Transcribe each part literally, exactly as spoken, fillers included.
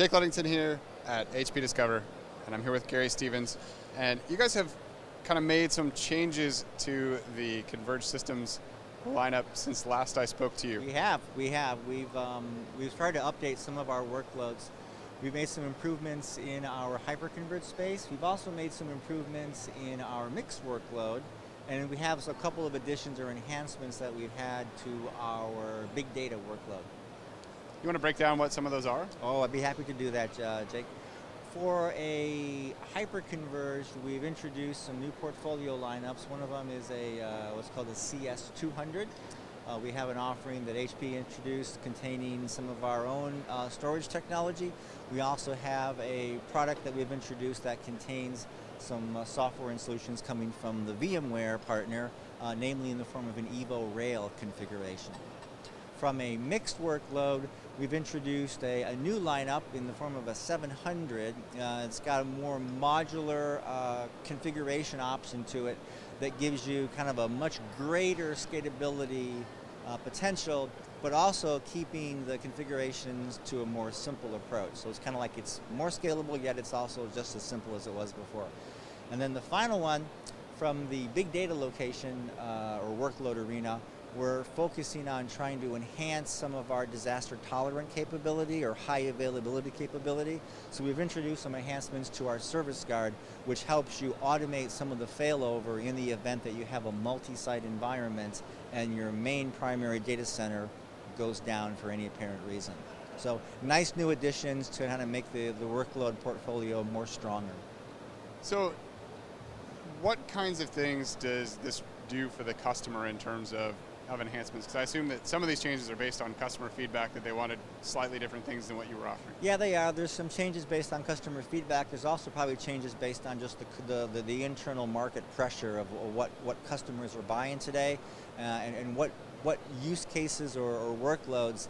Jake Ludington here at H P Discover, and I'm here with Gary Stevens. And you guys have kind of made some changes to the Converged Systems lineup since last I spoke to you. We have, we have. We've, um, we've tried to update some of our workloads. We've made some improvements in our hyper-converged space. We've also made some improvements in our mixed workload. And we have a couple of additions or enhancements that we've had to our big data workload. You want to break down what some of those are? Oh, I'd be happy to do that, uh, Jake. For a hyper-converged, we've introduced some new portfolio lineups. One of them is a uh, what's called a C S two hundred. Uh, we have an offering that H P introduced containing some of our own uh, storage technology. We also have a product that we've introduced that contains some uh, software and solutions coming from the VMware partner, uh, namely in the form of an EVO:RAIL configuration. From a mixed workload, we've introduced a, a new lineup in the form of a seven hundred. Uh, it's got a more modular uh, configuration option to it that gives you kind of a much greater scalability uh, potential, but also keeping the configurations to a more simple approach. So it's kind of like it's more scalable, yet it's also just as simple as it was before. And then the final one, from the big data location uh, or workload arena, we're focusing on trying to enhance some of our disaster tolerant capability or high availability capability. So we've introduced some enhancements to our ServiceGuard, which helps you automate some of the failover in the event that you have a multi-site environment and your main primary data center goes down for any apparent reason. So nice new additions to how to make the, the workload portfolio more stronger. So what kinds of things does this do for the customer in terms of of enhancements? Because I assume that some of these changes are based on customer feedback, that they wanted slightly different things than what you were offering. Yeah, they are. There's some changes based on customer feedback. There's also probably changes based on just the, the, the, the internal market pressure of what, what customers are buying today uh, and, and what, what use cases or, or workloads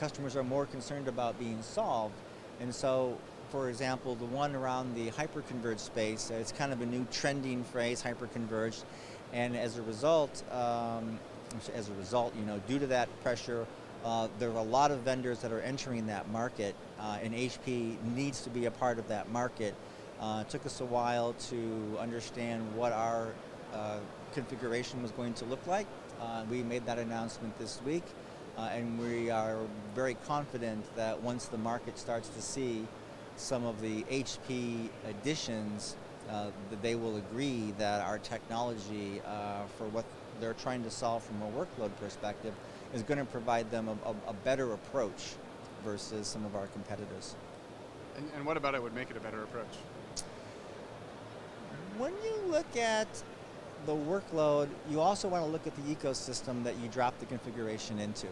customers are more concerned about being solved. And so, for example, the one around the hyper-converged space, it's kind of a new trending phrase, hyper-converged, and as a result, um, As a result, you know, due to that pressure, uh, there are a lot of vendors that are entering that market, uh, and H P needs to be a part of that market. Uh, it took us a while to understand what our uh, configuration was going to look like. Uh, we made that announcement this week, uh, and we are very confident that once the market starts to see some of the H P additions, uh, that they will agree that our technology uh, for what they're trying to solve from a workload perspective is going to provide them a, a, a better approach versus some of our competitors. And, and what about it would make it a better approach? When you look at the workload, you also want to look at the ecosystem that you drop the configuration into.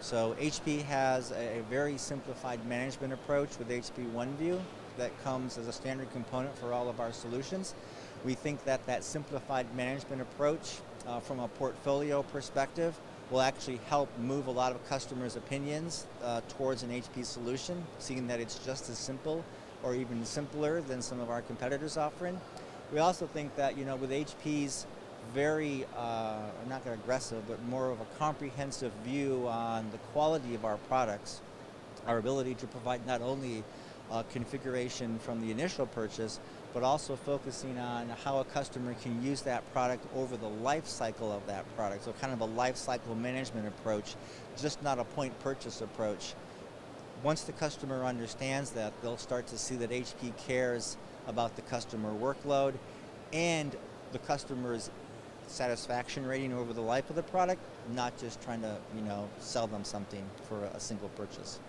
So H P has a, a very simplified management approach with H P OneView that comes as a standard component for all of our solutions. We think that that simplified management approach Uh, from a portfolio perspective will actually help move a lot of customers' opinions uh, towards an H P solution, seeing that it's just as simple or even simpler than some of our competitors offering. We also think that, you know, with H P's very, uh, not aggressive, but more of a comprehensive view on the quality of our products, our ability to provide not only Uh, configuration from the initial purchase, but also focusing on how a customer can use that product over the life cycle of that product. So kind of a life cycle management approach, just not a point purchase approach. Once the customer understands that, they'll start to see that H P cares about the customer workload and the customer's satisfaction rating over the life of the product, not just trying to, you know, sell them something for a single purchase.